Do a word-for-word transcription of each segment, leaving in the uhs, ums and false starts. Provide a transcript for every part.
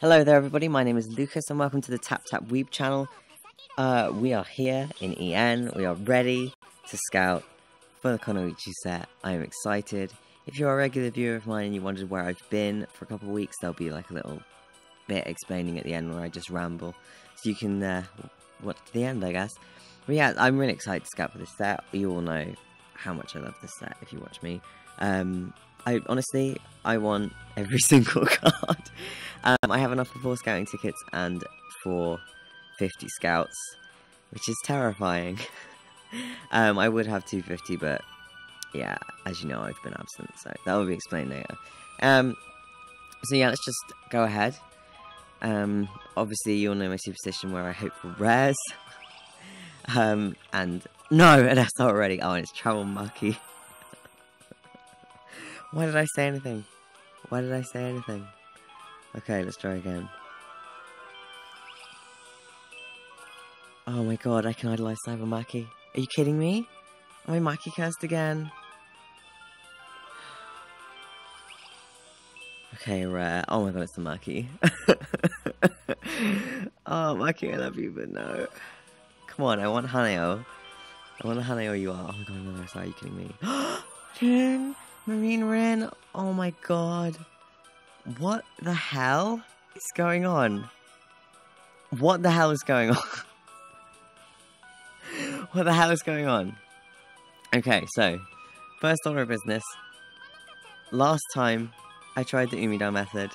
Hello there everybody, my name is Lucas and welcome to the Tap Tap Weeb channel. Uh, we are here in E N, we are ready to scout for the Kunoichi set. I am excited. If you're a regular viewer of mine and you wondered where I've been for a couple of weeks, there'll be like a little bit explaining at the end where I just ramble. So you can uh, watch to the end I guess. But yeah, I'm really excited to scout for this set. You all know how much I love this set if you watch me. Um, I honestly, I want every single card. Um, I have enough for four scouting tickets and for fifty scouts, which is terrifying. um, I would have two fifty, but yeah, as you know, I've been absent, so that will be explained later. Um, so yeah, let's just go ahead. Um, obviously, you all know my superstition where I hope for rares. um, and no, that's not already. Oh, and it's Cyber Maki. Why did I say anything? Why did I say anything? Okay, let's try again. Oh my god, I can idolize Cyber Maki. Are you kidding me? Am I Maki cursed again? Okay, rare. Oh my god, it's the Maki. Oh, Maki, I love you, but no. Come on, I want Hanayo. I want Hanayo you are. Oh my god, no, I'm sorry, are you kidding me? Rin! Marine Rin, oh my god. What the hell is going on? What the hell is going on? What the hell is going on? Okay, so, first order of business. Last time, I tried the Umida method,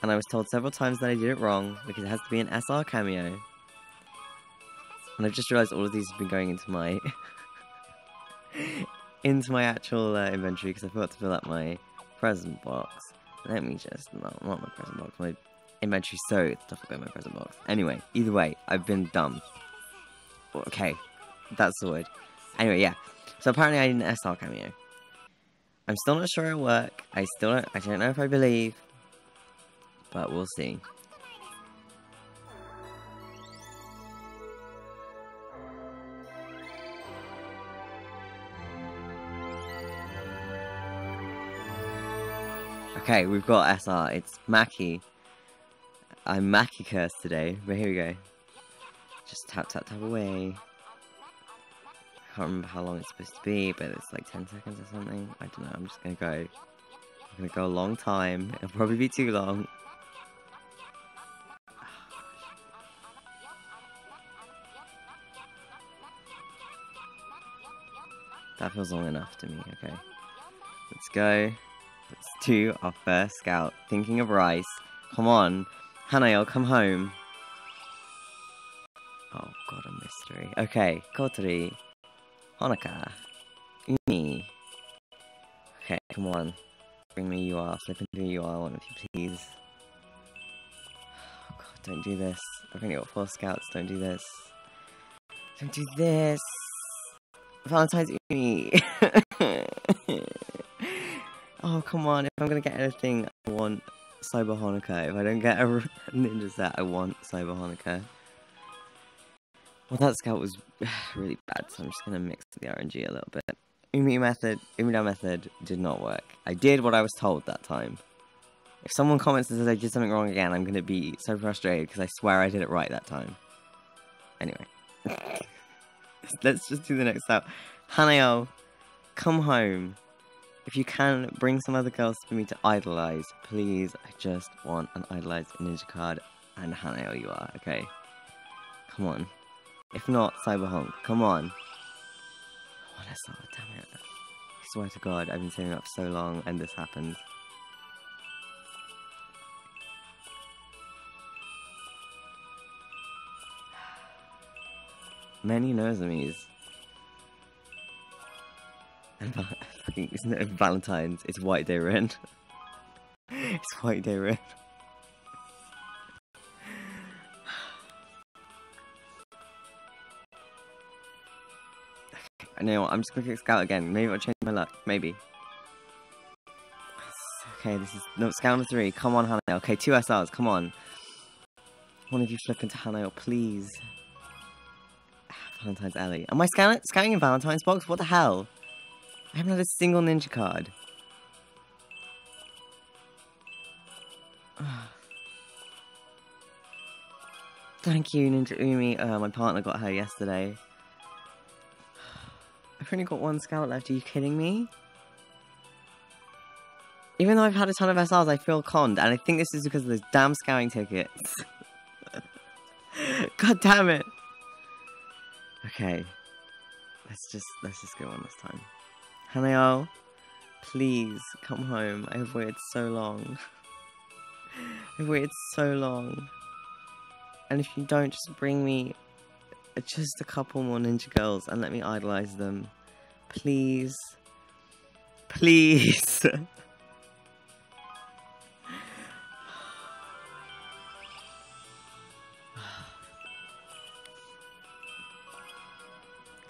and I was told several times that I did it wrong, because it has to be an S R cameo. And I've just realised all of these have been going into my... into my actual uh, inventory, because I forgot to fill up my present box. Let me just, not, not my present box, my inventory, so it's stuff about my present box. Anyway, either way, I've been dumb. Okay, that's the word. Anyway, yeah, so apparently I did an S R cameo. I'm still not sure it'll work, I still don't, I don't know if I believe, but we'll see. Okay, we've got S R, it's Maki. I'm Maki cursed today, but here we go. Just tap, tap, tap away. I can't remember how long it's supposed to be, but it's like ten seconds or something. I don't know, I'm just gonna go. I'm gonna go a long time. It'll probably be too long. That feels long enough to me, okay. Let's go. Let's do our first scout. Thinking of rice. Come on. Hanayo, come home. Oh god, a mystery. Okay, Kotori. Honoka. Uni. Okay, come on. Bring me you are. Flip into you are, one of you please. Oh god, don't do this. I've only got four scouts, don't do this. Don't do this. Valentine's Uni. Oh, come on, if I'm gonna get anything, I want Cyber Honoka. If I don't get a ninja set, I want Cyber Honoka. Well, that scout was really bad, so I'm just gonna mix the R N G a little bit. Umi method, Umida method did not work. I did what I was told that time. If someone comments and says I did something wrong again, I'm gonna be so frustrated because I swear I did it right that time. Anyway. Let's just do the next scout. Hanayo, come home. If you can, bring some other girls for me to idolize, please. I just want an idolized ninja card, and Hanayo you are, okay? Come on. If not, Cyber Honk, come on. I want S R, damn it. I swear to god, I've been saving up so long, and this happens. Many Nozomis. And fucking, isn't it Valentine's? It's White Day Rin. It's White Day Rin. Okay, I know what, I'm just gonna click scout again. Maybe I'll change my luck. Maybe. Okay, this is no scout number three. Come on, Hanayo. Okay, two S Rs. Come on. One of you flip into Hanayo, please. Valentine's Ellie. Am I scan scouting in Valentine's box? What the hell? I haven't had a single ninja card. Thank you, Ninja Umi. Uh, my partner got her yesterday. I've only got one scout left. Are you kidding me? Even though I've had a ton of S Rs, I feel conned, and I think this is because of those damn scouting tickets. God damn it! Okay, let's just let's just go on this time. Hanayo, please come home. I've waited so long. I've waited so long. And if you don't, just bring me just a couple more ninja girls and let me idolize them. Please. Please.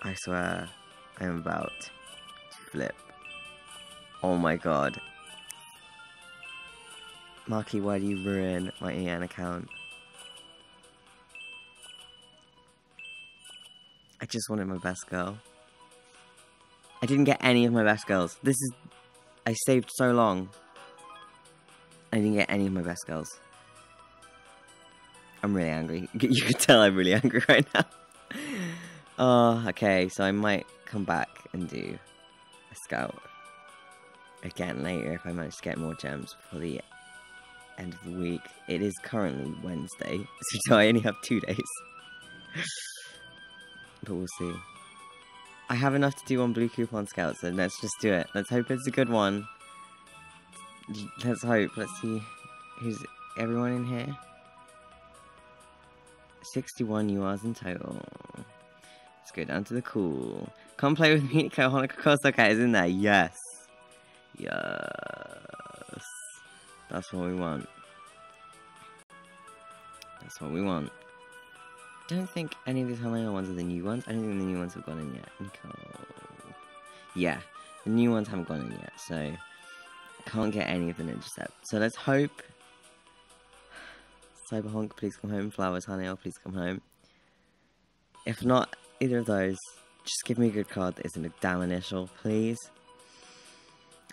I swear, I am about to flip. Oh my god. Maki, why do you ruin my E N account? I just wanted my best girl. I didn't get any of my best girls. This is... I saved so long. I didn't get any of my best girls. I'm really angry. You can tell I'm really angry right now. Oh, okay. So I might come back and do a scout again later if I manage to get more gems before the end of the week. It is currently Wednesday, so I only have two days. But we'll see. I have enough to do one blue coupon scout, so let's just do it. Let's hope it's a good one. Let's hope. Let's see who's everyone in here. sixty-one U Rs in total. Let's go down to the cool. Come play with me, Nico. Honoka Koizumi is in there. Yes. Yes. That's what we want. That's what we want. I don't think any of these Hanayo ones are the new ones. I don't think the new ones have gone in yet. Nico. Yeah, the new ones haven't gone in yet, so can't get any of the ninja set. So let's hope. Cyber Honk, please come home. Flowers, Hanayo, please come home. If not either of those, just give me a good card that isn't a damn initial, please.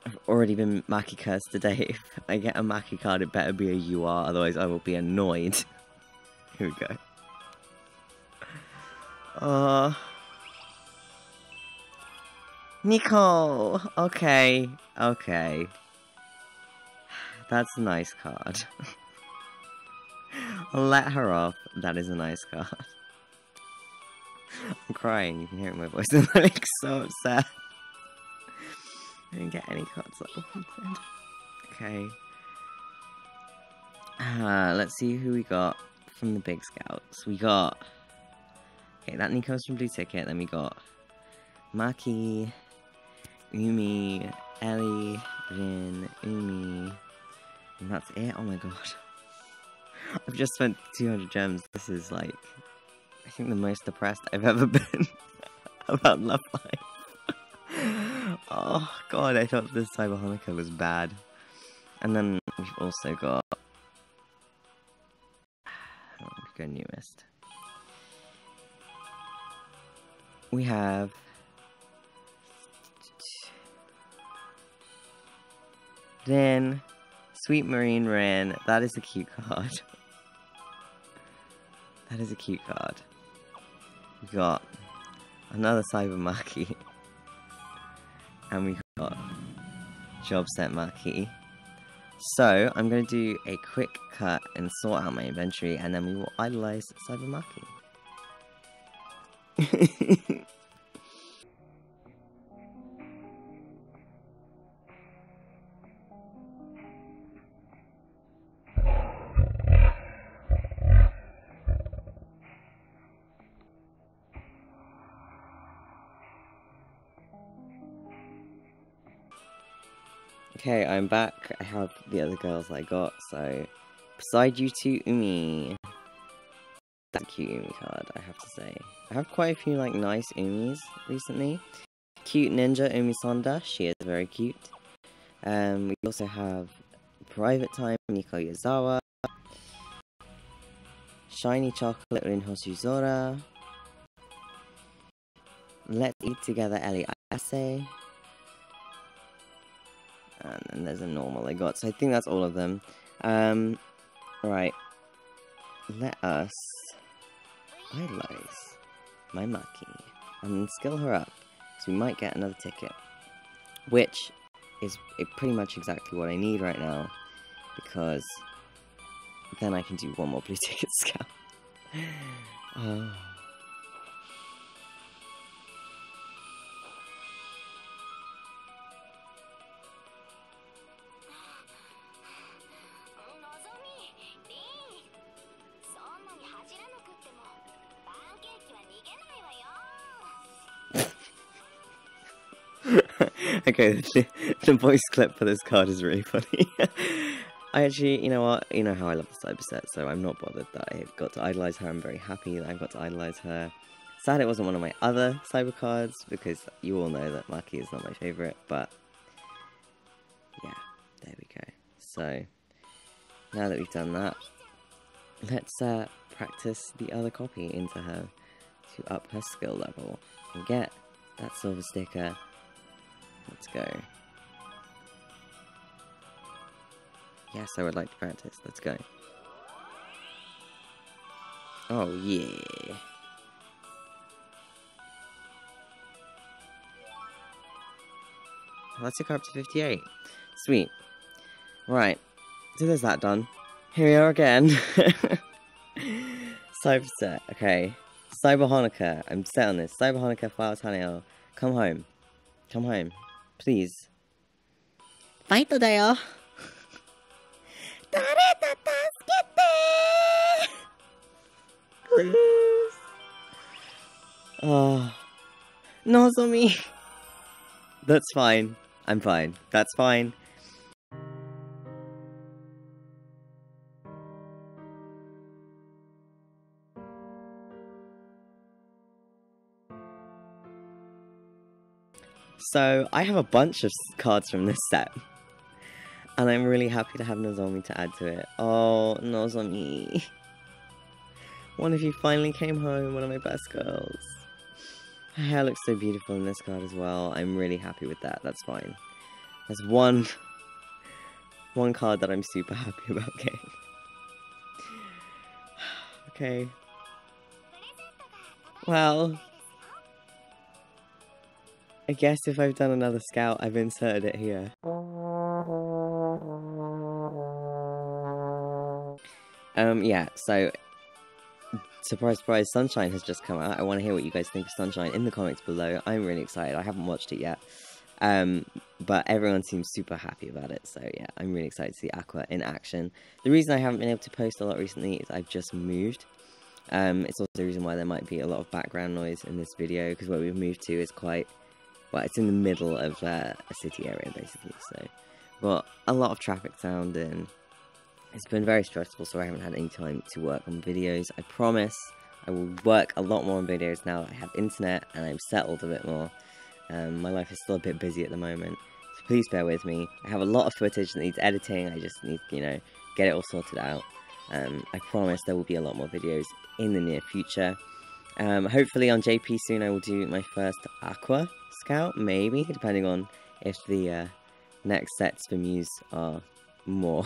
I've already been Maki cursed today. If I get a Maki card, it better be a U R, otherwise I will be annoyed. Here we go. Uh, Nico! Okay, okay. That's a nice card. I'll let her off. That is a nice card. I'm crying, you can hear it in my voice. I'm like so upset. I didn't get any cards up. Okay. Uh, let's see who we got from the big scouts. We got... Okay, that Nico's from Blue Ticket, then we got Maki, Umi, Eli, Rin, Umi, and that's it. Oh my god. I've just spent two hundred gems. This is like, I think the most depressed I've ever been about Love Life. Oh god, I thought this Cyber Honoka was bad. And then we've also got... Oh, we've got newest. We have Rin, Sweet Marine Rin. That is a cute card. That is a cute card. We got another Cyber Maki, and we got Job Set Maki. So I'm going to do a quick cut and sort out my inventory, and then we will idolize Cyber Maki. Okay, I'm back. I have the other girls I got, so beside you two, Umi. That's a cute Umi card, I have to say. I have quite a few like nice Umis recently. Cute ninja Umi Sonoda, she is very cute. Um, we also have Private Time Nico Yazawa, Shiny Chocolate Rin Hoshizora, Let's Eat Together Eli Ayase, and then there's a normal I got. So I think that's all of them. Um, right, let us. idolize my Maki and skill her up, so we might get another ticket, which is pretty much exactly what I need right now, because then I can do one more blue ticket scout. uh. Okay, the, the voice clip for this card is really funny. I actually, you know what, you know how I love the Cyber set, so I'm not bothered that I've got to idolize her. I'm very happy that I've got to idolize her. Sad it wasn't one of my other Cyber cards, because you all know that Maki is not my favorite, but yeah, there we go. So, now that we've done that, let's uh, practice the other copy into her to up her skill level and get that silver sticker. Let's go. Yes, I would like to practice. Let's go. Oh, yeah. Let's take her up to fifty-eight. Sweet. Right. So there's that done. Here we are again. Cyber set. Okay. Cyber Honoka. I'm set on this. Cyber Honoka, Flowers, Hanayo. Come home. Come home. Please. Fight da yo. Please. Oh. Nozomi. That's fine. I'm fine. That's fine. So, I have a bunch of cards from this set. And I'm really happy to have Nozomi to add to it. Oh, Nozomi. One of you finally came home, one of my best girls. Her hair looks so beautiful in this card as well. I'm really happy with that, that's fine. That's one, one card that I'm super happy about getting. Okay. Well, I guess if I've done another scout, I've inserted it here. Um, yeah, so, surprise, surprise, Sunshine has just come out. I want to hear what you guys think of Sunshine in the comments below. I'm really excited. I haven't watched it yet. Um, but everyone seems super happy about it. So, yeah, I'm really excited to see Aqua in action. The reason I haven't been able to post a lot recently is I've just moved. Um, it's also the reason why there might be a lot of background noise in this video, because where we've moved to is quite... Well, it's in the middle of uh, a city area, basically, so... But a lot of traffic sound, and it's been very stressful, so I haven't had any time to work on videos. I promise I will work a lot more on videos now that I have internet and I'm settled a bit more. Um, my life is still a bit busy at the moment, so please bear with me. I have a lot of footage that needs editing. I just need, you know, get it all sorted out. Um, I promise there will be a lot more videos in the near future. Um, hopefully on J P soon I will do my first Aqua Scout, maybe, depending on if the uh, next sets for Muse are more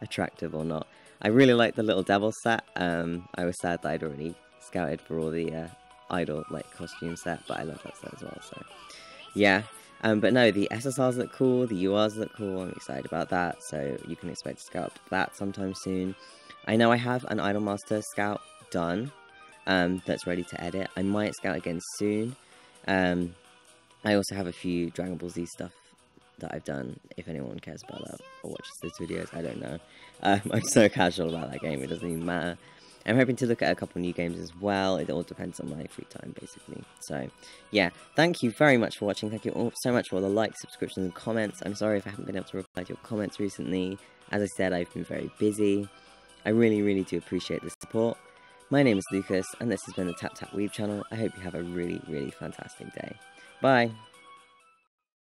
attractive or not. I really like the Little Devil set. Um, I was sad that I'd already scouted for all the uh, idol like costume set, but I love that set as well, so yeah. Um, but no, the S S Rs look cool, the U Rs look cool, I'm excited about that, so you can expect to scout that sometime soon. I know I have an Idol Master scout done, um, that's ready to edit. I might scout again soon. Um, I also have a few Dragon Ball Z stuff that I've done, if anyone cares about that or watches these videos, I don't know. Um, I'm so casual about that game, it doesn't even matter. I'm hoping to look at a couple new games as well, it all depends on my free time basically. So, yeah, thank you very much for watching, thank you all so much for all the likes, subscriptions and comments. I'm sorry if I haven't been able to reply to your comments recently, as I said I've been very busy. I really really do appreciate the support. My name is Lucas and this has been the Tap Tap Weeb channel, I hope you have a really really fantastic day. Bye!